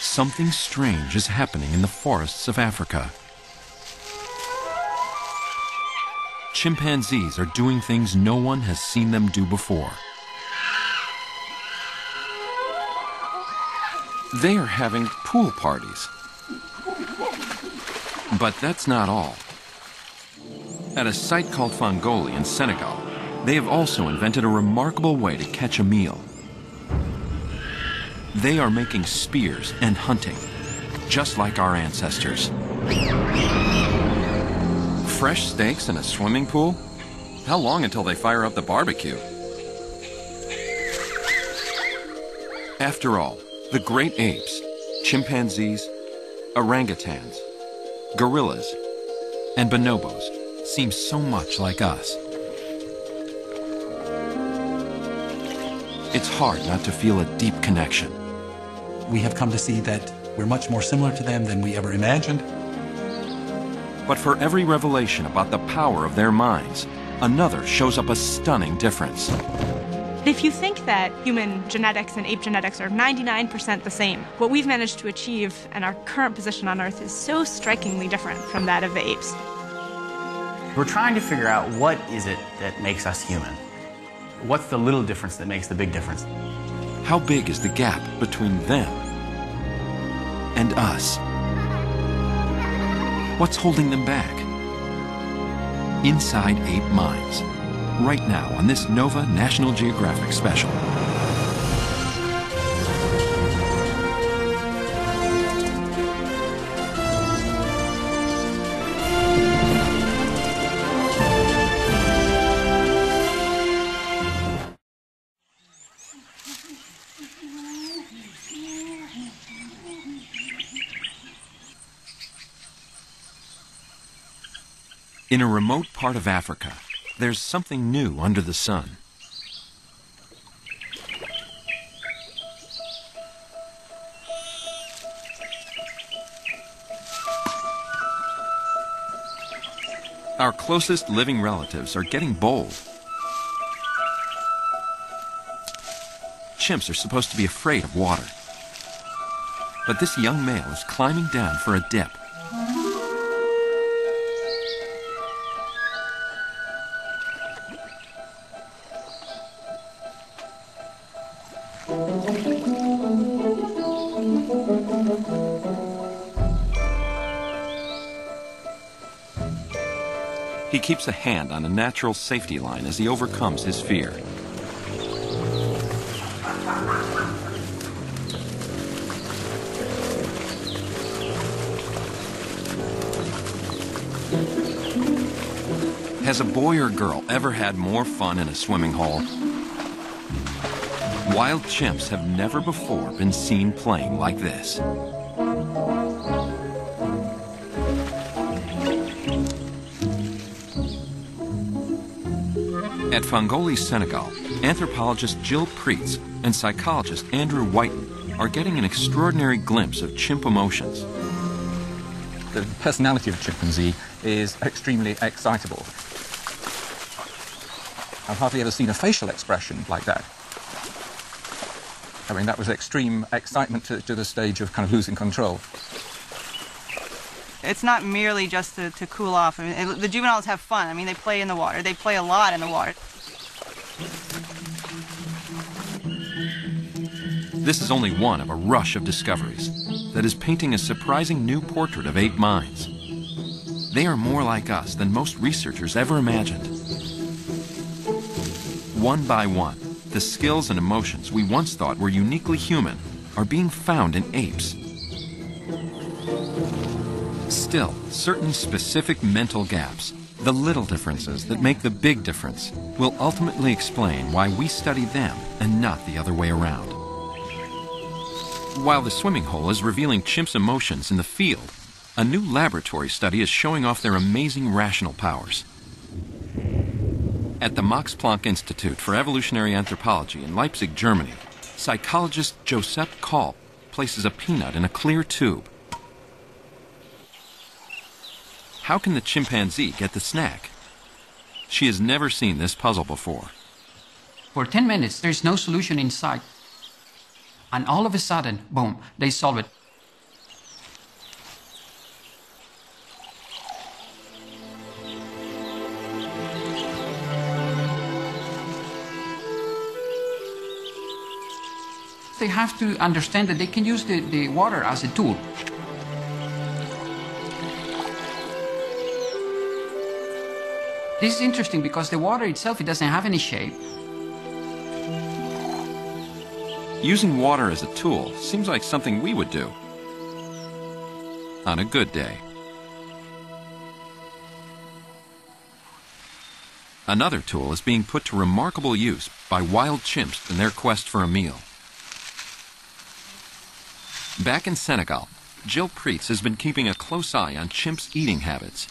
Something strange is happening in the forests of Africa. Chimpanzees are doing things no one has seen them do before. They are having pool parties. But that's not all. At a site called Fongoli in Senegal, they have also invented a remarkable way to catch a meal. They are making spears and hunting, just like our ancestors. Fresh steaks in a swimming pool? How long until they fire up the barbecue? After all, the great apes, chimpanzees, orangutans, gorillas, and bonobos seem so much like us. It's hard not to feel a deep connection. We have come to see that we're much more similar to them than we ever imagined. But for every revelation about the power of their minds, another shows up a stunning difference. If you think that human genetics and ape genetics are 99% the same, what we've managed to achieve and our current position on Earth is so strikingly different from that of the apes. We're trying to figure out what is it that makes us human. What's the little difference that makes the big difference? How big is the gap between them and us? What's holding them back? Inside Ape Minds, right now on this NOVA National Geographic special. In a remote part of Africa, there's something new under the sun. Our closest living relatives are getting bold. Chimps are supposed to be afraid of water. But this young male is climbing down for a dip. He keeps a hand on a natural safety line as he overcomes his fear. Has a boy or girl ever had more fun in a swimming hole? Wild chimps have never before been seen playing like this. At Fongoli, Senegal, anthropologist Jill Pruetz and psychologist Andrew Whiten are getting an extraordinary glimpse of chimp emotions. The personality of chimpanzee is extremely excitable. I've hardly ever seen a facial expression like that. I mean, that was extreme excitement to the stage of kind of losing control. It's not merely just to cool off. I mean, the juveniles have fun. I mean, they play in the water. They play a lot in the water. This is only one of a rush of discoveries that is painting a surprising new portrait of ape minds. They are more like us than most researchers ever imagined. One by one, the skills and emotions we once thought were uniquely human are being found in apes. Still, certain specific mental gaps, the little differences that make the big difference, will ultimately explain why we study them and not the other way around. While the swimming hole is revealing chimps' emotions in the field, a new laboratory study is showing off their amazing rational powers. At the Max Planck Institute for Evolutionary Anthropology in Leipzig, Germany, psychologist Josep Call places a peanut in a clear tube. How can the chimpanzee get the snack? She has never seen this puzzle before. For 10 minutes, there's no solution in sight. And all of a sudden, boom, they solve it. They have to understand that they can use the water as a tool. This is interesting because the water itself, it doesn't have any shape. Using water as a tool seems like something we would do on a good day. Another tool is being put to remarkable use by wild chimps in their quest for a meal. Back in Senegal, Jill Pruetz has been keeping a close eye on chimps' eating habits.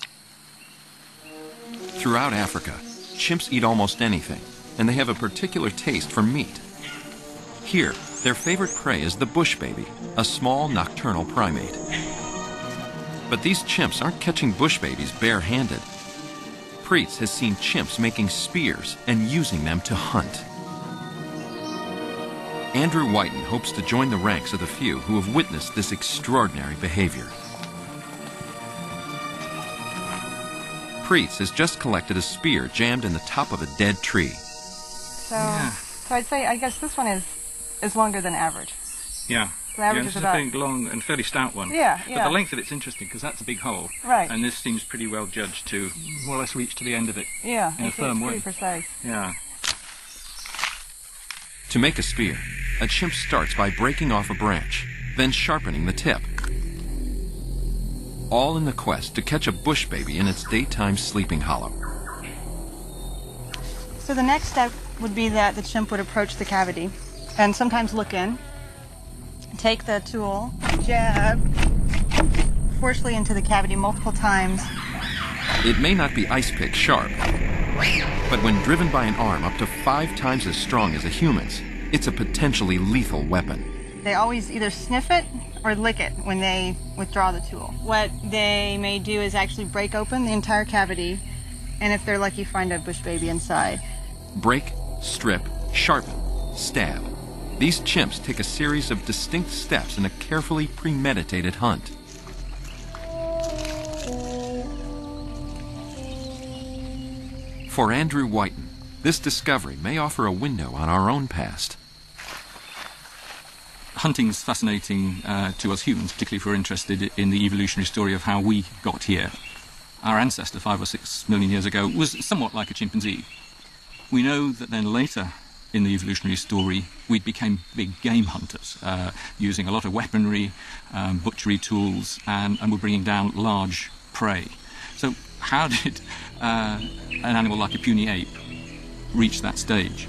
Throughout Africa, chimps eat almost anything, and they have a particular taste for meat. Here, their favorite prey is the bush baby, a small nocturnal primate. But these chimps aren't catching bush babies bare-handed. Pruetz has seen chimps making spears and using them to hunt. Andrew Whiten hopes to join the ranks of the few who have witnessed this extraordinary behavior. Pruetz has just collected a spear jammed in the top of a dead tree. So I'd say, I guess this one is longer than average. Yeah. The average is about... a big, long, and fairly stout one. Yeah, yeah. But the length of it's interesting, because that's a big hole. Right. And this seems pretty well judged to more or less reach to the end of it. Yeah, in a firm way. It's pretty precise. Yeah. To make a spear, a chimp starts by breaking off a branch, then sharpening the tip. All in the quest to catch a bush baby in its daytime sleeping hollow. So the next step would be that the chimp would approach the cavity and sometimes look in, take the tool, jab forcefully into the cavity multiple times. It may not be ice pick sharp, but when driven by an arm up to 5 times as strong as a human's, it's a potentially lethal weapon. They always either sniff it or lick it when they withdraw the tool. What they may do is actually break open the entire cavity, and if they're lucky, find a bush baby inside. Break, strip, sharpen, stab. These chimps take a series of distinct steps in a carefully premeditated hunt. For Andrew Whiten, this discovery may offer a window on our own past. Hunting's fascinating to us humans, particularly if we're interested in the evolutionary story of how we got here. Our ancestor 5 or 6 million years ago was somewhat like a chimpanzee. We know that then later in the evolutionary story we became big game hunters, using a lot of weaponry, butchery tools, and we're bringing down large prey. So how did an animal like a puny ape reach that stage?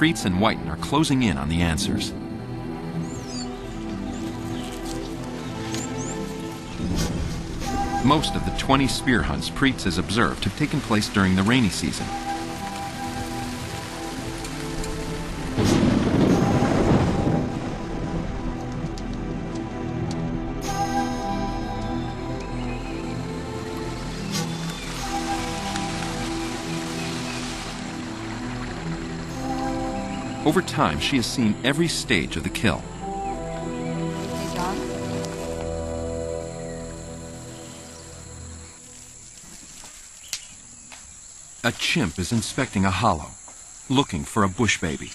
Pruetz and Whiten are closing in on the answers. Most of the 20 spear hunts Pruetz has observed have taken place during the rainy season. Over time, she has seen every stage of the kill. Hey, John. A chimp is inspecting a hollow, looking for a bush baby.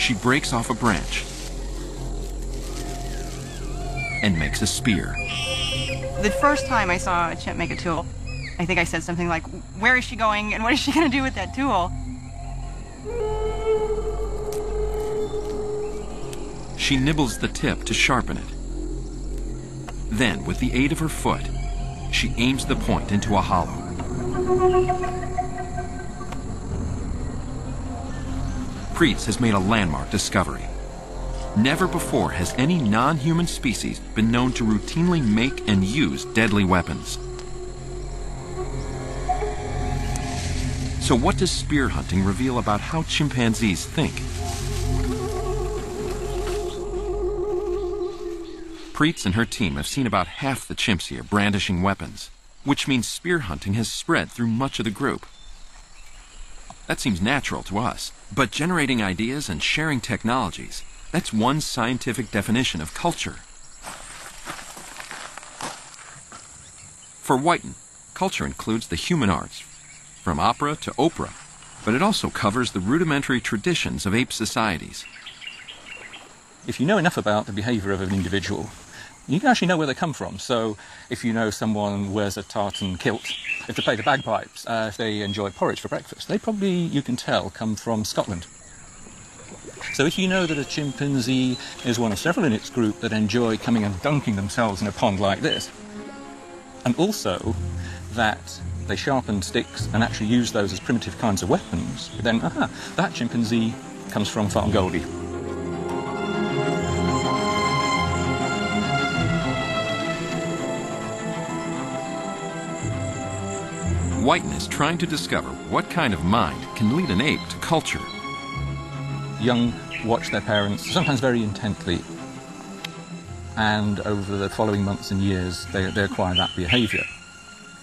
She breaks off a branch and makes a spear. The first time I saw a chimp make a tool, I think I said something like, "Where is she going and what is she going to do with that tool?" She nibbles the tip to sharpen it. Then, with the aid of her foot, she aims the point into a hollow. Pruetz has made a landmark discovery. Never before has any non-human species been known to routinely make and use deadly weapons. So what does spear hunting reveal about how chimpanzees think? Pruetz and her team have seen about half the chimps here brandishing weapons, which means spear hunting has spread through much of the group. That seems natural to us, but generating ideas and sharing technologies, that's one scientific definition of culture. For Whiten, culture includes the human arts, from opera to Oprah, but it also covers the rudimentary traditions of ape societies. If you know enough about the behavior of an individual, you can actually know where they come from. So if you know someone wears a tartan kilt, if they play the bagpipes, if they enjoy porridge for breakfast, they probably, you can tell, come from Scotland. So if you know that a chimpanzee is one of several in its group that enjoy coming and dunking themselves in a pond like this, and also that they sharpen sticks and actually use those as primitive kinds of weapons, then, aha, that chimpanzee comes from Fongoli. Whiten is trying to discover what kind of mind can lead an ape to culture. Young watch their parents, sometimes very intently, and over the following months and years, they acquire that behavior.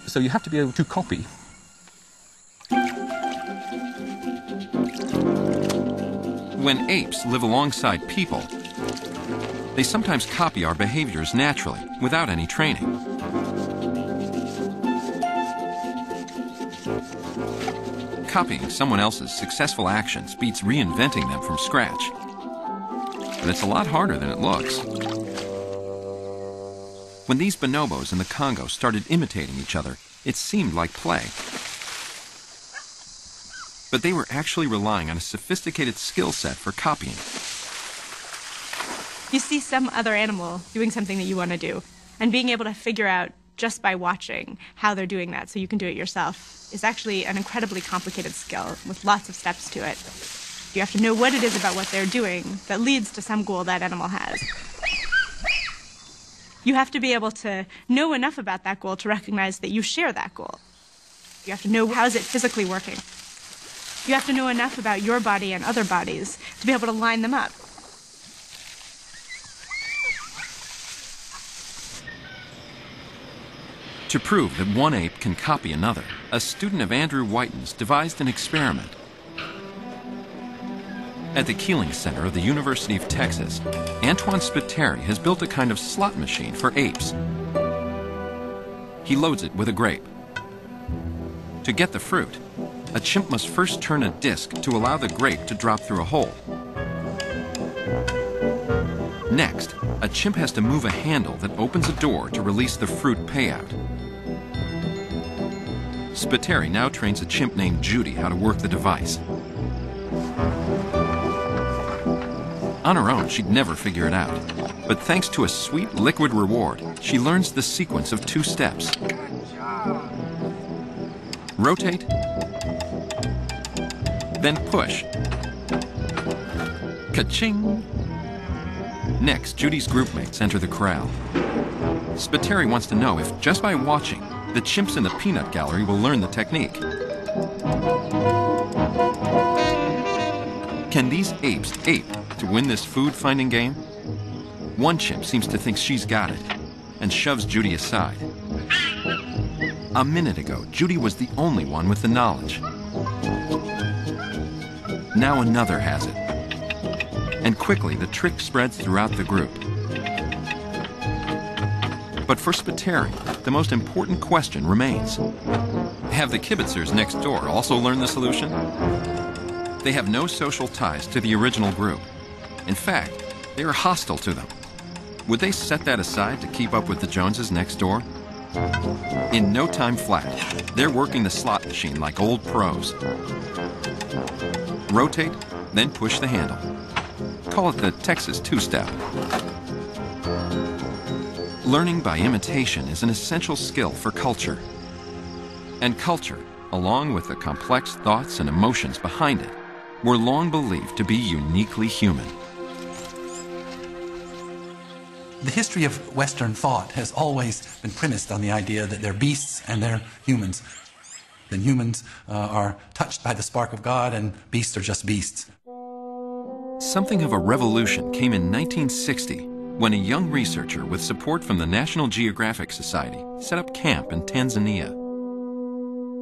So you have to be able to copy. When apes live alongside people, they sometimes copy our behaviors naturally, without any training. Copying someone else's successful actions beats reinventing them from scratch. But it's a lot harder than it looks. When these bonobos in the Congo started imitating each other, it seemed like play. But they were actually relying on a sophisticated skill set for copying. You see some other animal doing something that you want to do, and being able to figure out just by watching how they're doing that so you can do it yourself is actually an incredibly complicated skill with lots of steps to it. You have to know what it is about what they're doing that leads to some goal that animal has. You have to be able to know enough about that goal to recognize that you share that goal. You have to know how is it physically working. You have to know enough about your body and other bodies to be able to line them up. To prove that one ape can copy another, a student of Andrew Whiten's devised an experiment. At the Keeling Center of the University of Texas, Antoine Spiteri has built a kind of slot machine for apes. He loads it with a grape. To get the fruit, a chimp must first turn a disc to allow the grape to drop through a hole. Next, a chimp has to move a handle that opens a door to release the fruit payout. Spiteri now trains a chimp named Judy how to work the device. On her own, she'd never figure it out. But thanks to a sweet liquid reward, she learns the sequence of two steps. Rotate, then push. Ka-ching! Next, Judy's groupmates enter the corral. Spiteri wants to know if, just by watching, the chimps in the peanut gallery will learn the technique. Can these apes ape to win this food-finding game? One chimp seems to think she's got it and shoves Judy aside. A minute ago, Judy was the only one with the knowledge. Now another has it. And quickly, the trick spreads throughout the group. But for Spiteri, the most important question remains. Have the kibitzers next door also learned the solution? They have no social ties to the original group. In fact, they are hostile to them. Would they set that aside to keep up with the Joneses next door? In no time flat, they're working the slot machine like old pros. Rotate, then push the handle. Call it the Texas two-step. Learning by imitation is an essential skill for culture. And culture, along with the complex thoughts and emotions behind it, were long believed to be uniquely human. The history of Western thought has always been premised on the idea that they're beasts and they're humans. Then humans are touched by the spark of God, and beasts are just beasts. Something of a revolution came in 1960 when a young researcher with support from the National Geographic Society set up camp in Tanzania.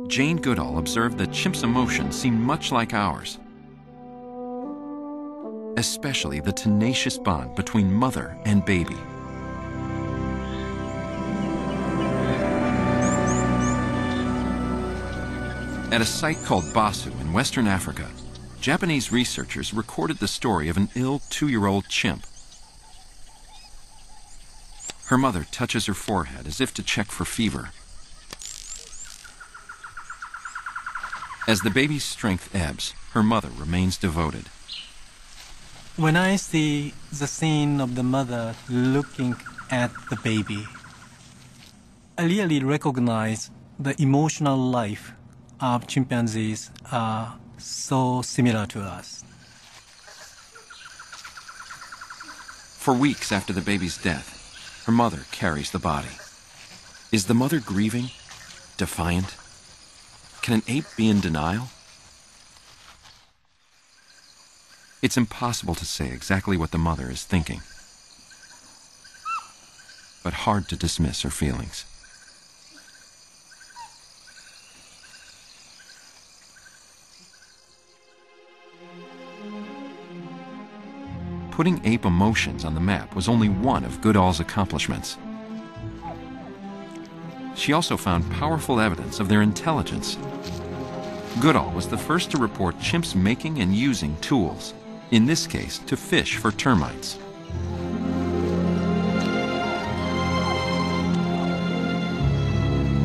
Jane Goodall observed that chimps' emotions seemed much like ours, especially the tenacious bond between mother and baby. At a site called Bossou in Western Africa, Japanese researchers recorded the story of an ill 2-year-old chimp. Her mother touches her forehead as if to check for fever. As the baby's strength ebbs, her mother remains devoted. When I see the scene of the mother looking at the baby, I really recognize the emotional life of chimpanzees are so similar to us. For weeks after the baby's death, her mother carries the body. Is the mother grieving? Defiant? Can an ape be in denial? It's impossible to say exactly what the mother is thinking, but hard to dismiss her feelings. Putting ape emotions on the map was only one of Goodall's accomplishments. She also found powerful evidence of their intelligence. Goodall was the first to report chimps making and using tools, in this case to fish for termites.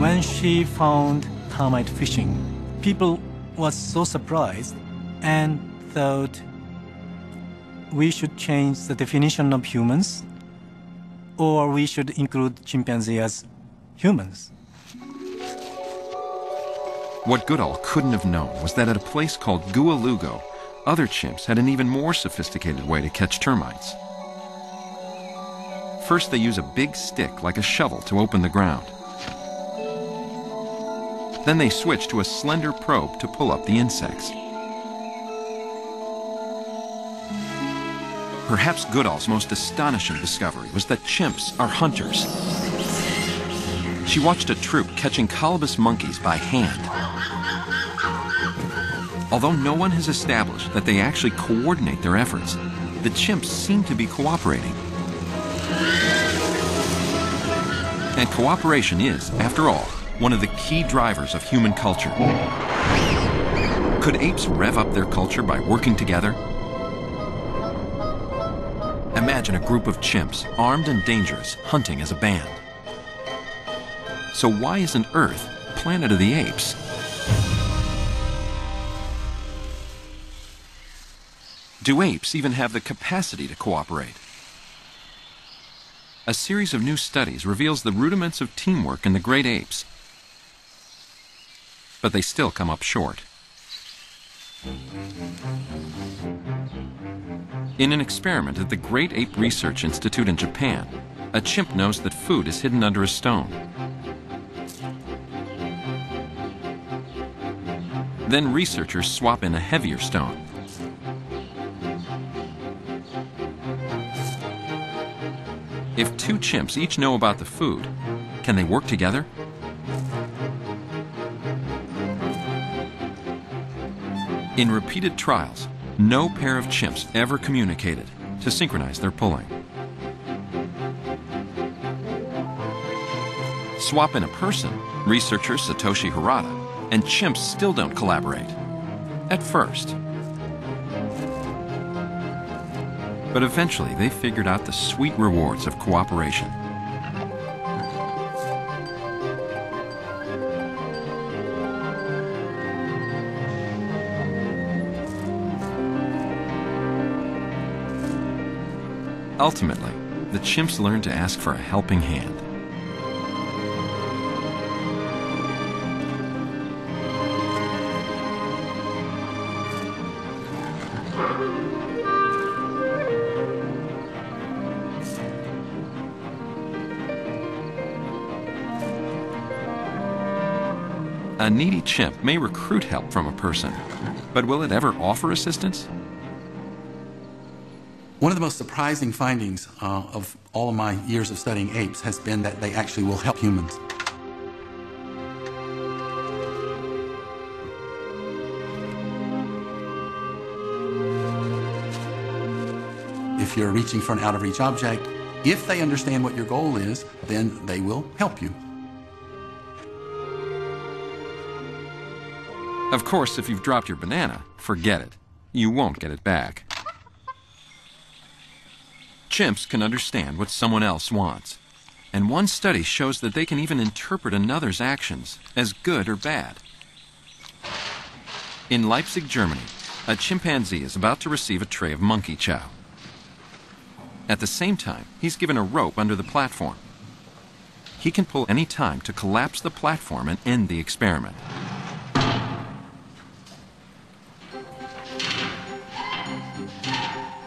When she found termite fishing, people were so surprised and thought, we should change the definition of humans, or we should include chimpanzees as humans. What Goodall couldn't have known was that at a place called Guolugo, other chimps had an even more sophisticated way to catch termites. First, they use a big stick like a shovel to open the ground. Then they switch to a slender probe to pull up the insects. Perhaps Goodall's most astonishing discovery was that chimps are hunters. She watched a troop catching colobus monkeys by hand. Although no one has established that they actually coordinate their efforts, the chimps seem to be cooperating. And cooperation is, after all, one of the key drivers of human culture. Could apes rev up their culture by working together? Imagine a group of chimps, armed and dangerous, hunting as a band. So why isn't Earth Planet of the Apes? Do apes even have the capacity to cooperate? A series of new studies reveals the rudiments of teamwork in the great apes, but they still come up short. In an experiment at the Great Ape Research Institute in Japan, a chimp knows that food is hidden under a stone. Then researchers swap in a heavier stone. If 2 chimps each know about the food, can they work together? In repeated trials, no pair of chimps ever communicated to synchronize their pulling. Swap in a person, researcher Satoshi Hirata, and chimps still don't collaborate. At first. But eventually they figured out the sweet rewards of cooperation. Ultimately, the chimps learned to ask for a helping hand. A needy chimp may recruit help from a person, but will it ever offer assistance? One of the most surprising findings of all of my years of studying apes has been that they actually will help humans. If you're reaching for an out-of-reach object, if they understand what your goal is, then they will help you. Of course, if you've dropped your banana, forget it. You won't get it back. Chimps can understand what someone else wants, and one study shows that they can even interpret another's actions as good or bad. In Leipzig, Germany, a chimpanzee is about to receive a tray of monkey chow. At the same time, he's given a rope under the platform. He can pull any time to collapse the platform and end the experiment.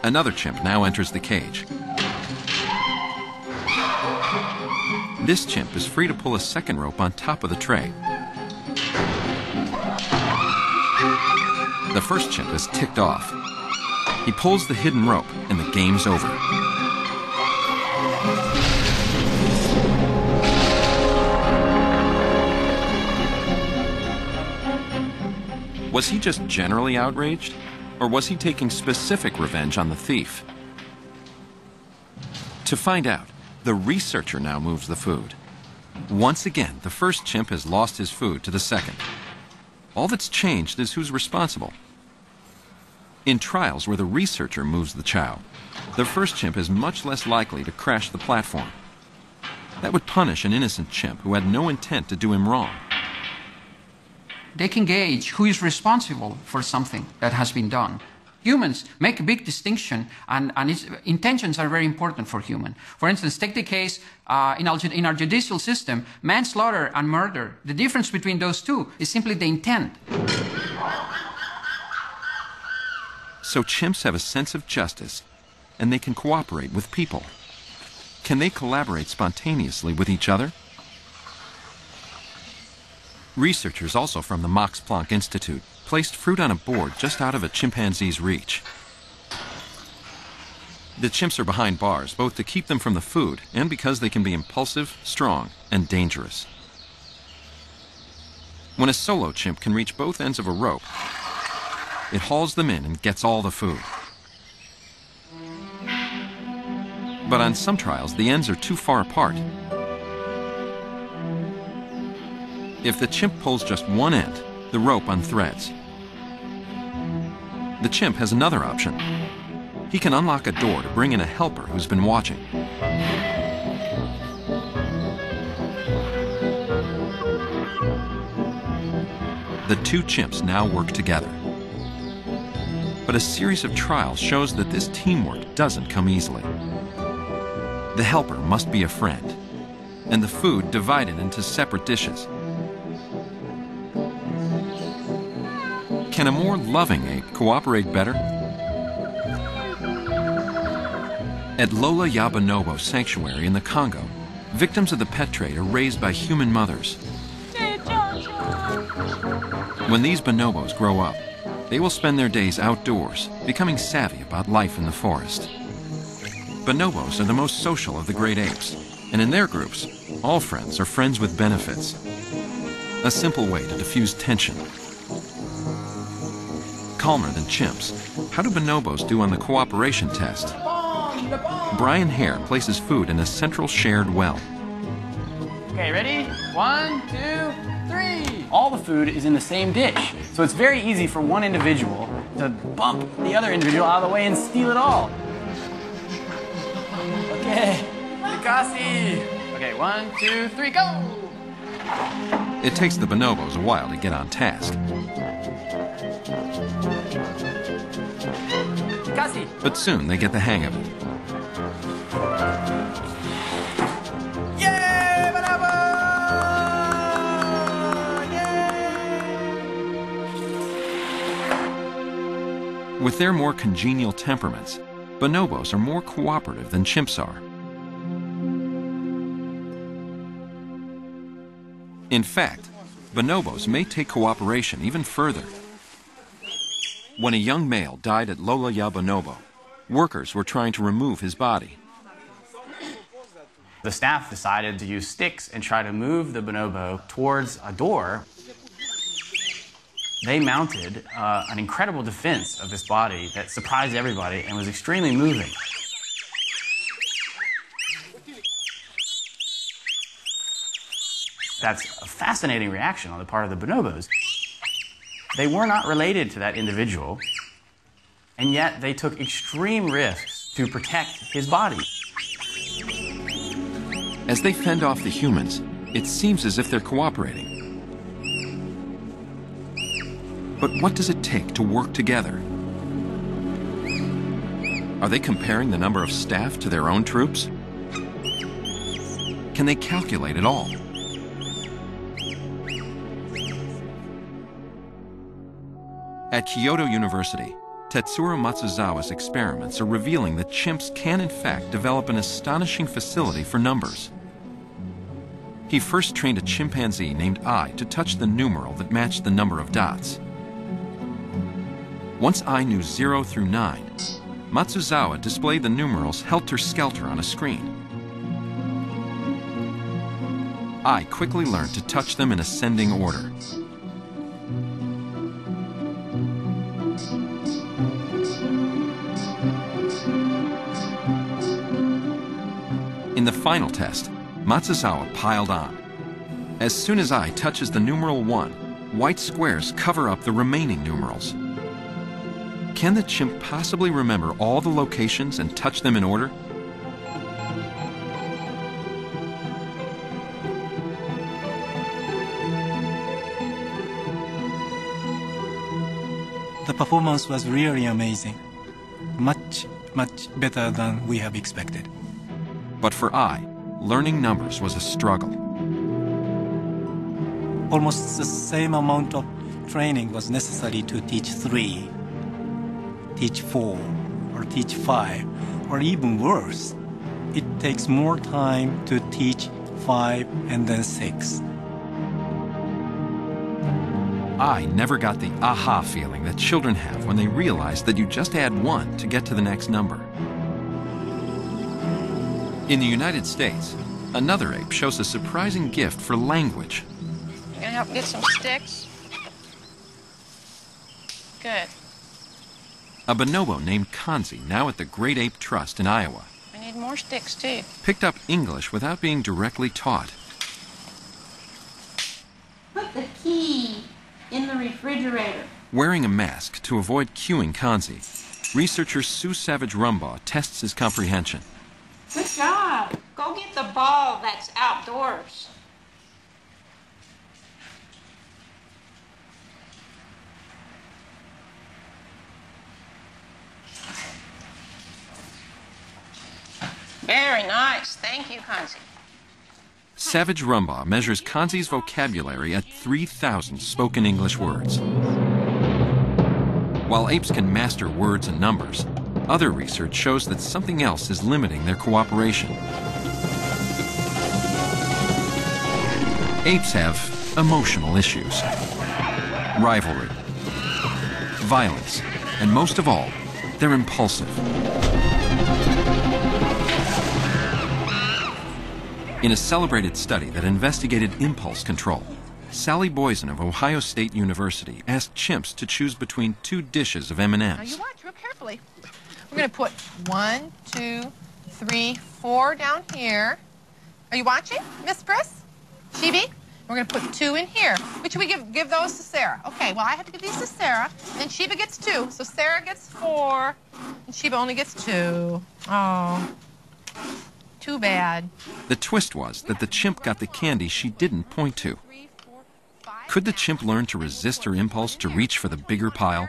Another chimp now enters the cage. This chimp is free to pull a second rope on top of the tray. The first chimp is ticked off. He pulls the hidden rope, and the game's over. Was he just generally outraged? Or was he taking specific revenge on the thief? To find out, the researcher now moves the food. Once again, the first chimp has lost his food to the second. All that's changed is who's responsible. In trials where the researcher moves the chow, the first chimp is much less likely to crash the platform. That would punish an innocent chimp who had no intent to do him wrong. They can gauge who is responsible for something that has been done. Humans make a big distinction, and its intentions are very important for humans. For instance, take the case in our judicial system, manslaughter and murder. The difference between those two is simply the intent. So chimps have a sense of justice, and they can cooperate with people. Can they collaborate spontaneously with each other? Researchers, also from the Max Planck Institute, placed fruit on a board just out of a chimpanzee's reach. The chimps are behind bars, both to keep them from the food and because they can be impulsive, strong, and dangerous. When a solo chimp can reach both ends of a rope, it hauls them in and gets all the food. But on some trials, the ends are too far apart. If the chimp pulls just one end, the rope unthreads. The chimp has another option. He can unlock a door to bring in a helper who's been watching. The two chimps now work together. But a series of trials shows that this teamwork doesn't come easily. The helper must be a friend, and the food divided into separate dishes. Can a more loving ape cooperate better? At Lola Ya Bonobo Sanctuary in the Congo, victims of the pet trade are raised by human mothers. When these bonobos grow up, they will spend their days outdoors, becoming savvy about life in the forest. Bonobos are the most social of the great apes, and in their groups, all friends are friends with benefits. A simple way to diffuse tension. Calmer than chimps, how do bonobos do on the cooperation test? Brian Hare places food in a central shared well. Okay, ready? 1, 2, 3. All the food is in the same dish, so it's very easy for one individual to bump the other individual out of the way and steal it all. Okay, Mikasi. Okay, 1, 2, 3, go! It takes the bonobos a while to get on task. But soon they get the hang of it. Yay, bonobo! Yay! With their more congenial temperaments, bonobos are more cooperative than chimps are. In fact, bonobos may take cooperation even further. When a young male died at Lola Ya Bonobo, workers were trying to remove his body. The staff decided to use sticks and try to move the bonobo towards a door. They mounted an incredible defense of this body that surprised everybody and was extremely moving. That's a fascinating reaction on the part of the bonobos. They were not related to that individual, and yet they took extreme risks to protect his body. As they fend off the humans, it seems as if they're cooperating. But what does it take to work together? Are they comparing the number of staff to their own troops? Can they calculate at all? At Kyoto University, Tetsuro Matsuzawa's experiments are revealing that chimps can in fact develop an astonishing facility for numbers. He first trained a chimpanzee named Ai to touch the numeral that matched the number of dots. Once Ai knew 0 through 9, Matsuzawa displayed the numerals helter-skelter on a screen. Ai quickly learned to touch them in ascending order. In the final test, Matsuzawa piled on. As soon as Ai touches the numeral 1, white squares cover up the remaining numerals. Can the chimp possibly remember all the locations and touch them in order? The performance was really amazing. Much, much better than we have expected. But for Ai, learning numbers was a struggle. Almost the same amount of training was necessary to teach 3, teach 4, or teach 5, or even worse. It takes more time to teach 5 and then 6. Ai never got the aha feeling that children have when they realize that you just add 1 to get to the next number. In the United States, another ape shows a surprising gift for language. You gonna help get some sticks? Good. A bonobo named Kanzi, now at the Great Ape Trust in Iowa. I need more sticks, too. Picked up English without being directly taught. Put the key in the refrigerator. Wearing a mask to avoid cueing Kanzi, researcher Sue Savage-Rumbaugh tests his comprehension. Good job. Go get the ball that's outdoors. Very nice. Thank you, Kanzi. Savage-Rumbaugh measures Kanzi's vocabulary at 3,000 spoken English words. While apes can master words and numbers, other research shows that something else is limiting their cooperation. Apes have emotional issues, rivalry, violence, and most of all, they're impulsive. In a celebrated study that investigated impulse control, Sally Boysen of Ohio State University asked chimps to choose between 2 dishes of M&Ms. Now you watch real carefully. We're going to put 1, 2, 3, 4 down here. Are you watching, Miss Briss? Chibi? We're going to put 2 in here. Which we give those to Sarah. Okay, well, I have to give these to Sarah. And then Chiba gets 2. So Sarah gets 4. And Chiba only gets 2. Oh, too bad. The twist was that the chimp got the candy she didn't point to. Could the chimp learn to resist her impulse to reach for the bigger pile?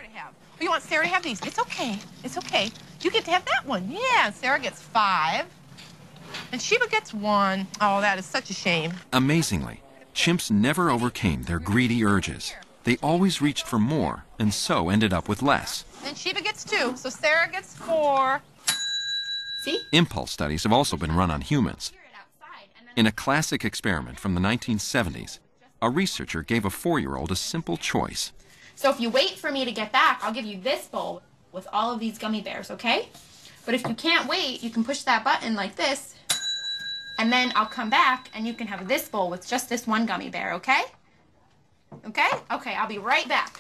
You want Sarah to have these. It's okay. It's okay. You get to have that one. Yeah, Sarah gets 5. And Sheba gets 1. Oh, that is such a shame. Amazingly, chimps never overcame their greedy urges. They always reached for more and so ended up with less. And Sheba gets 2, so Sarah gets 4. See? Impulse studies have also been run on humans. In a classic experiment from the 1970s, a researcher gave a 4-year-old a simple choice. So if you wait for me to get back, I'll give you this bowl with all of these gummy bears, okay? But if you can't wait, you can push that button like this, and then I'll come back and you can have this bowl with just this one gummy bear, okay? Okay? Okay, I'll be right back.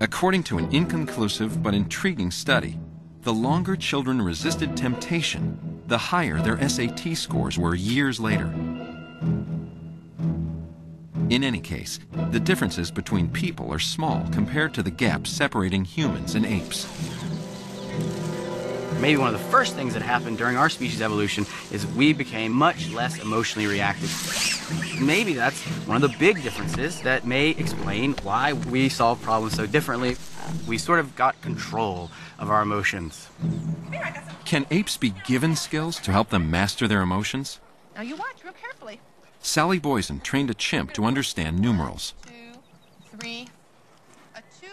According to an inconclusive but intriguing study, the longer children resisted temptation, the higher their SAT scores were years later. In any case, the differences between people are small compared to the gap separating humans and apes. Maybe one of the first things that happened during our species evolution is we became much less emotionally reactive. Maybe that's one of the big differences that may explain why we solve problems so differently. We sort of got control of our emotions. Can apes be given skills to help them master their emotions? Now you watch real carefully. Sally Boysen trained a chimp to understand numerals.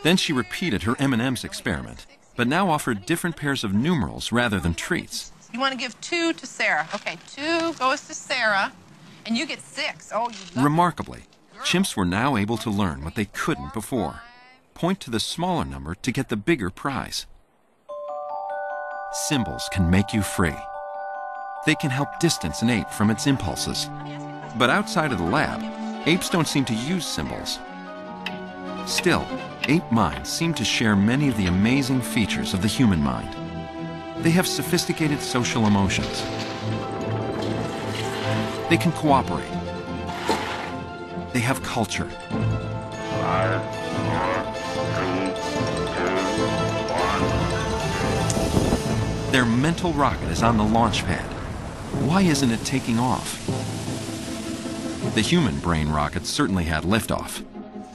Then she repeated her M&M's experiment, but now offered different pairs of numerals rather than treats. You want to give 2 to Sarah. Okay, 2 goes to Sarah, and you get 6. Oh, you Remarkably, chimps were now able to learn what they couldn't before. Point to the smaller number to get the bigger prize. Symbols can make you free. They can help distance an ape from its impulses. But outside of the lab, apes don't seem to use symbols. Still, ape minds seem to share many of the amazing features of the human mind. They have sophisticated social emotions. They can cooperate. They have culture. Their mental rocket is on the launch pad. Why isn't it taking off? The human brain rocket certainly had liftoff.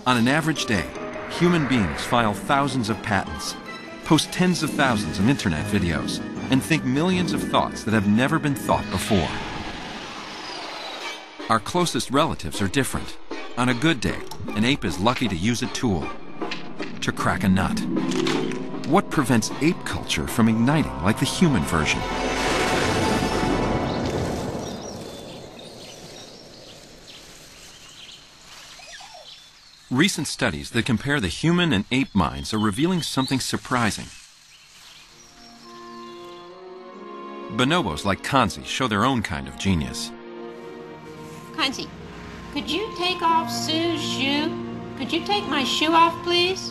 On an average day, human beings file thousands of patents, post tens of thousands of internet videos, and think millions of thoughts that have never been thought before. Our closest relatives are different. On a good day, an ape is lucky to use a tool, to crack a nut. What prevents ape culture from igniting like the human version? Recent studies that compare the human and ape minds are revealing something surprising. Bonobos like Kanzi show their own kind of genius. Kanzi, could you take off Sue's shoe? Could you take my shoe off, please?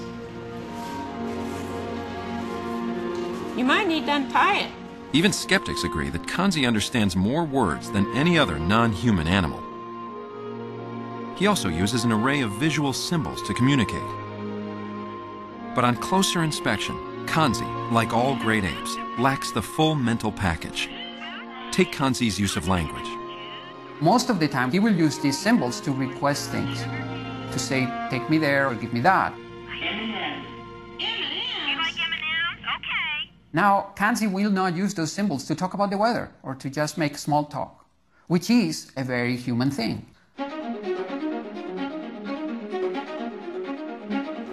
You might need to untie it. Even skeptics agree that Kanzi understands more words than any other non-human animal. He also uses an array of visual symbols to communicate. But on closer inspection, Kanzi, like all great apes, lacks the full mental package. Take Kanzi's use of language. Most of the time, he will use these symbols to request things, to say, take me there or give me that. You like M&Ms? Okay. Now, Kanzi will not use those symbols to talk about the weather or to just make small talk, which is a very human thing.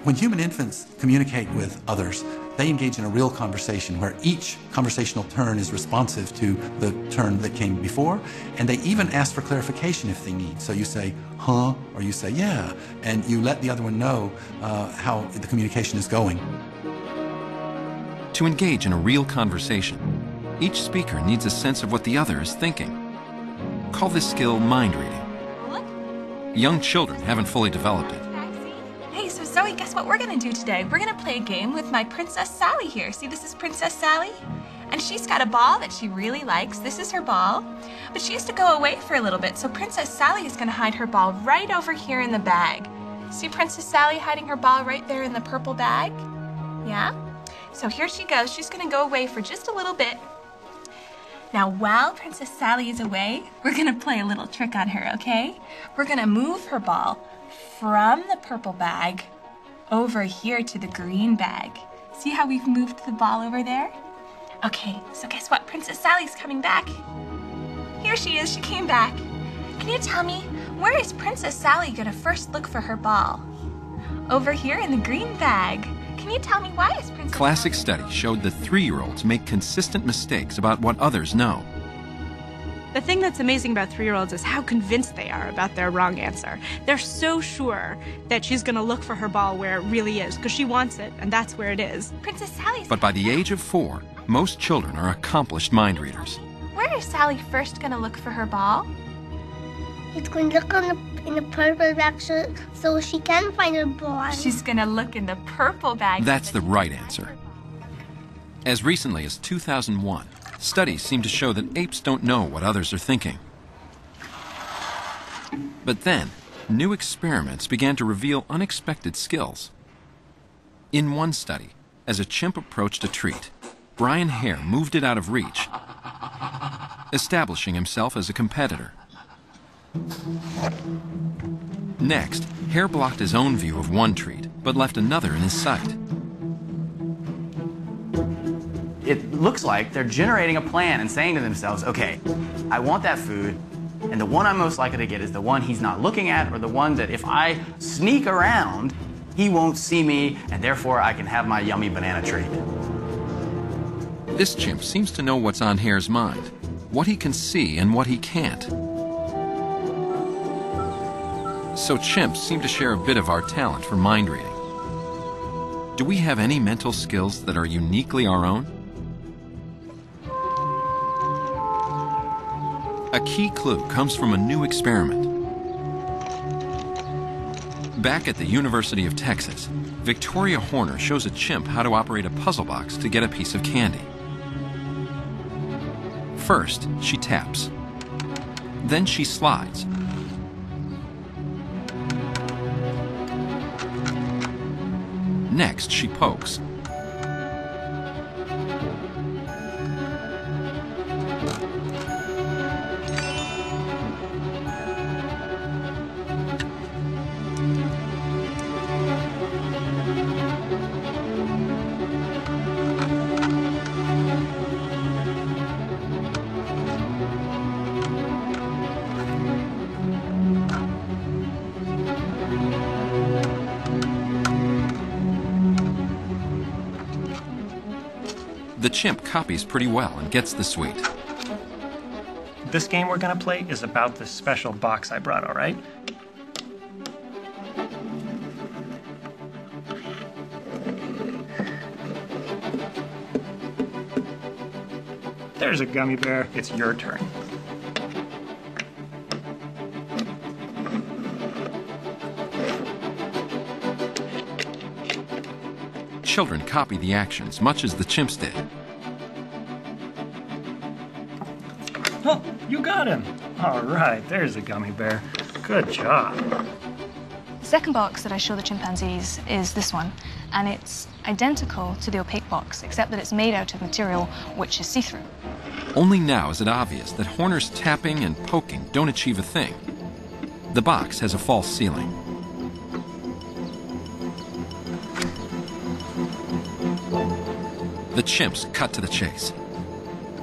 When human infants communicate with others, they engage in a real conversation where each conversational turn is responsive to the turn that came before, and they even ask for clarification if they need. So you say, huh, or you say, yeah, and you let the other one know how the communication is going. To engage in a real conversation, each speaker needs a sense of what the other is thinking. Call this skill mind reading. What? Young children haven't fully developed it. Hey, so Zoe, guess what we're gonna do today? We're gonna play a game with my Princess Sally here. See, this is Princess Sally. And she's got a ball that she really likes. This is her ball. But she has to go away for a little bit, so Princess Sally is going to hide her ball right over here in the bag. See Princess Sally hiding her ball right there in the purple bag? Yeah? So here she goes. She's going to go away for just a little bit. Now, while Princess Sally is away, we're going to play a little trick on her, okay? We're going to move her ball from the purple bag over here to the green bag. See how we've moved the ball over there? Okay, so guess what? Princess Sally's coming back. Here she is, she came back. Can you tell me, where is Princess Sally gonna first look for her ball? Over here in the green bag. Can you tell me why is Princess Classic Sally study showed that 3-year-olds make consistent mistakes about what others know. The thing that's amazing about 3-year-olds is how convinced they are about their wrong answer. They're so sure that she's gonna look for her ball where it really is, because she wants it, and that's where it is. Princess Sally's... But by the age of 4, most children are accomplished mind readers. Where is Sally first gonna look for her ball? She's gonna look in the purple bag so she can find her ball. She's gonna look in the purple bag. That's the right answer. As recently as 2001, studies seem to show that apes don't know what others are thinking. But then, new experiments began to reveal unexpected skills. In one study, as a chimp approached a treat, Brian Hare moved it out of reach, establishing himself as a competitor. Next, Hare blocked his own view of one treat, but left another in his sight. It looks like they're generating a plan and saying to themselves, okay, I want that food, and the one I'm most likely to get is the one he's not looking at, or the one that if I sneak around, he won't see me, and therefore I can have my yummy banana treat. This chimp seems to know what's on Hare's mind, what he can see and what he can't. So chimps seem to share a bit of our talent for mind reading. Do we have any mental skills that are uniquely our own? A key clue comes from a new experiment. Back at the University of Texas, Victoria Horner shows a chimp how to operate a puzzle box to get a piece of candy. First, she taps. Then she slides. Next, she pokes. Chimp copies pretty well and gets the sweet. This game we're gonna play is about this special box I brought, all right? There's a gummy bear. It's your turn. Children copy the actions much as the chimps did. Oh, you got him. All right, there's a gummy bear. Good job. The second box that I show the chimpanzees is this one, and it's identical to the opaque box, except that it's made out of material which is see-through. Only now is it obvious that Horner's tapping and poking don't achieve a thing. The box has a false ceiling. The chimps cut to the chase.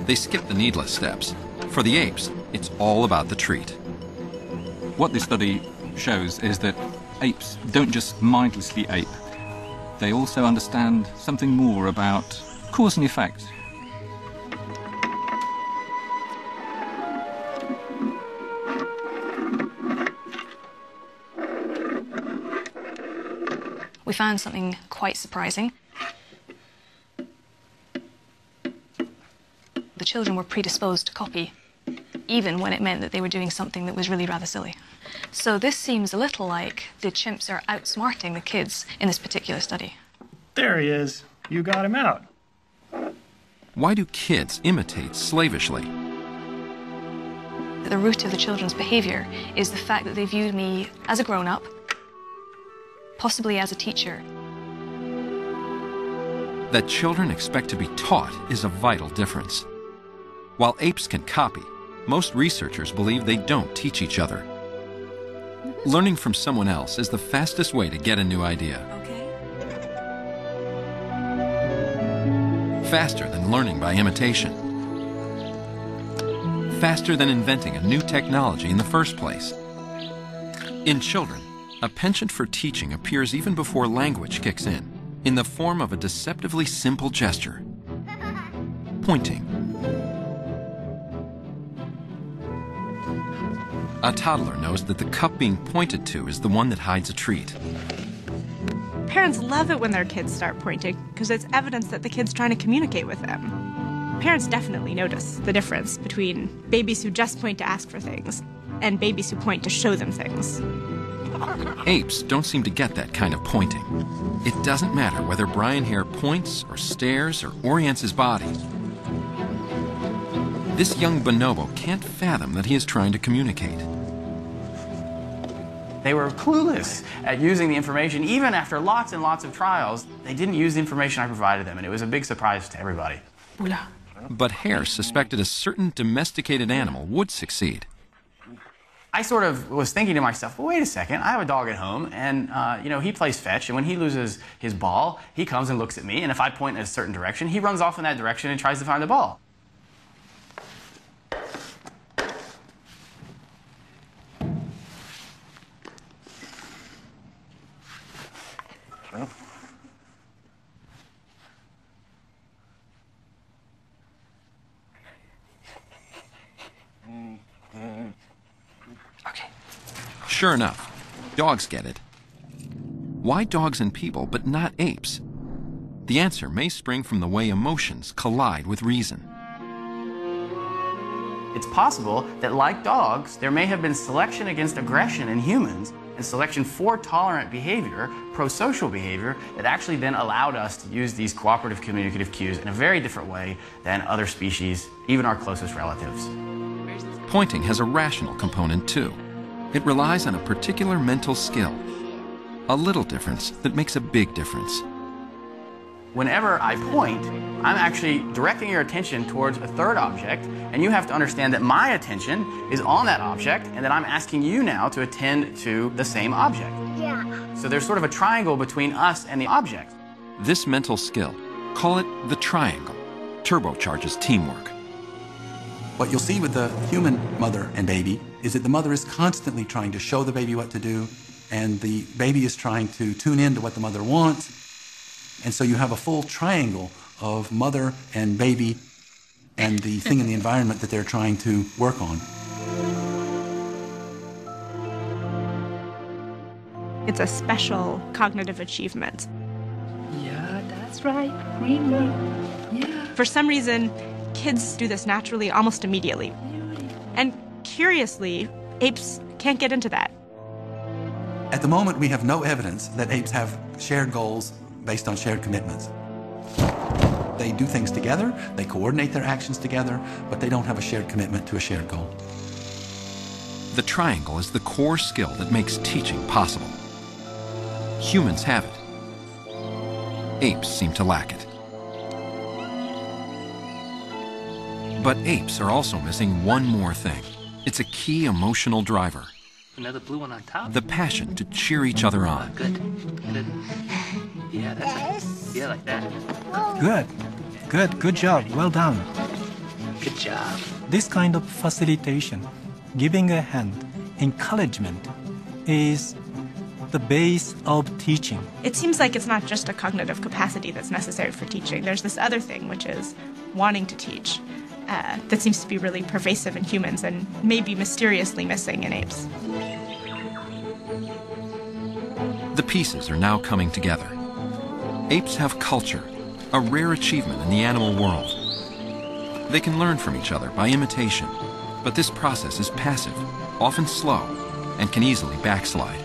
They skip the needless steps. For the apes, it's all about the treat. What this study shows is that apes don't just mindlessly ape. They also understand something more about cause and effect. We found something quite surprising. children were predisposed to copy, even when it meant that they were doing something that was really rather silly. So this seems a little like the chimps are outsmarting the kids in this particular study. There he is. You got him out. Why do kids imitate slavishly? The root of the children's behavior is the fact that they viewed me as a grown-up, possibly as a teacher. That children expect to be taught is a vital difference. While apes can copy, most researchers believe they don't teach each other. Learning from someone else is the fastest way to get a new idea. Okay. Faster than learning by imitation. Faster than inventing a new technology in the first place. In children, a penchant for teaching appears even before language kicks in the form of a deceptively simple gesture. Pointing. A toddler knows that the cup being pointed to is the one that hides a treat. Parents love it when their kids start pointing because it's evidence that the kid's trying to communicate with them. Parents definitely notice the difference between babies who just point to ask for things and babies who point to show them things. Apes don't seem to get that kind of pointing. It doesn't matter whether Brian Hare points or stares or orients his body. This young bonobo can't fathom that he is trying to communicate. They were clueless at using the information, even after lots and lots of trials. They didn't use the information I provided them, and it was a big surprise to everybody. But Hare suspected a certain domesticated animal would succeed. I sort of was thinking to myself, well, wait a second, I have a dog at home, and, you know, he plays fetch, and when he loses his ball, he comes and looks at me, and if I point in a certain direction, he runs off in that direction and tries to find the ball. Okay. Sure enough, dogs get it. Why dogs and people, but not apes? The answer may spring from the way emotions collide with reason. It's possible that, like dogs, there may have been selection against aggression in humans and selection for tolerant behavior, pro-social behavior, that actually then allowed us to use these cooperative communicative cues in a very different way than other species, even our closest relatives. Pointing has a rational component, too. It relies on a particular mental skill. A little difference that makes a big difference. Whenever I point, I'm actually directing your attention towards a third object, and you have to understand that my attention is on that object, and that I'm asking you now to attend to the same object. Yeah. So there's sort of a triangle between us and the object. This mental skill, call it the triangle, turbocharges teamwork. What you'll see with the human mother and baby is that the mother is constantly trying to show the baby what to do, and the baby is trying to tune in to what the mother wants. And so you have a full triangle of mother and baby and the thing in the environment that they're trying to work on. It's a special cognitive achievement. Yeah, that's right. Really? Yeah. For some reason, kids do this naturally almost immediately. And curiously, apes can't get into that. At the moment, we have no evidence that apes have shared goals based on shared commitments. They do things together, they coordinate their actions together, but they don't have a shared commitment to a shared goal. The triangle is the core skill that makes teaching possible. Humans have it. Apes seem to lack it. But apes are also missing one more thing. It's a key emotional driver. Another blue one on top. The passion to cheer each other on. Good. Yeah, that's it. Yeah, like that. Good. Good. Good job. Well done. Good job. This kind of facilitation, giving a hand, encouragement, is the base of teaching. It seems like it's not just a cognitive capacity that's necessary for teaching. There's this other thing, which is wanting to teach. That seems to be really pervasive in humans and maybe mysteriously missing in apes. The pieces are now coming together. Apes have culture, a rare achievement in the animal world. They can learn from each other by imitation, but this process is passive, often slow, and can easily backslide.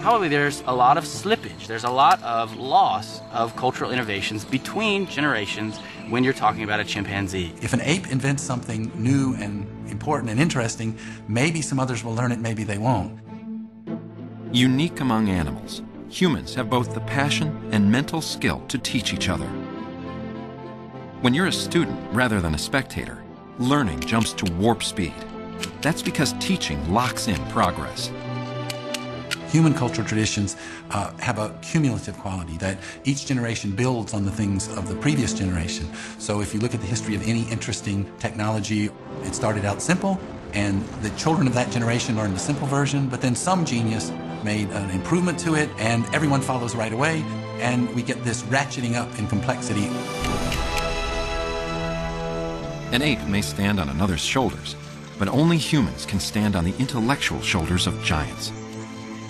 Probably there's a lot of slippage, there's a lot of loss of cultural innovations between generations when you're talking about a chimpanzee. If an ape invents something new and important and interesting, maybe some others will learn it, maybe they won't. Unique among animals, humans have both the passion and mental skill to teach each other. When you're a student rather than a spectator, learning jumps to warp speed. That's because teaching locks in progress. Human culture traditions have a cumulative quality that each generation builds on the things of the previous generation. So if you look at the history of any interesting technology, it started out simple, and the children of that generation learned the simple version, but then some genius made an improvement to it, and everyone follows right away, and we get this ratcheting up in complexity. An ape may stand on another's shoulders, but only humans can stand on the intellectual shoulders of giants.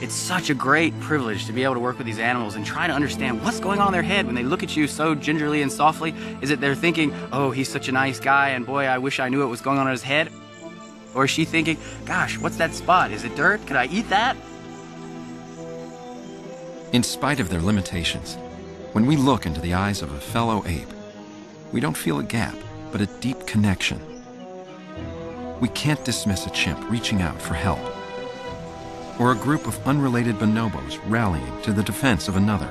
It's such a great privilege to be able to work with these animals and try to understand what's going on in their head when they look at you so gingerly and softly. Is it they're thinking, oh, he's such a nice guy, and boy, I wish I knew what was going on in his head? Or is she thinking, gosh, what's that spot? Is it dirt? Could I eat that? In spite of their limitations, when we look into the eyes of a fellow ape, we don't feel a gap, but a deep connection. We can't dismiss a chimp reaching out for help, or a group of unrelated bonobos rallying to the defense of another,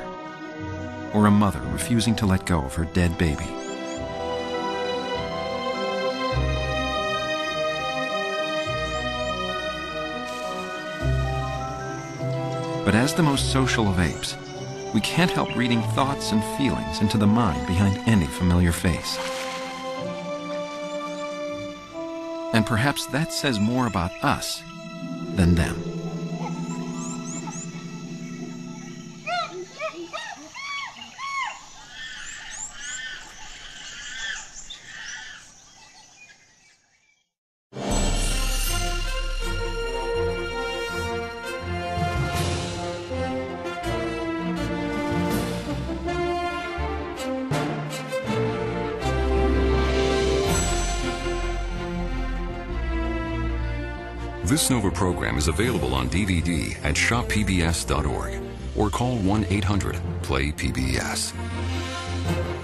or a mother refusing to let go of her dead baby. But as the most social of apes, we can't help reading thoughts and feelings into the mind behind any familiar face. And perhaps that says more about us than them. This NOVA program is available on DVD at shoppbs.org or call 1-800-PLAY-PBS.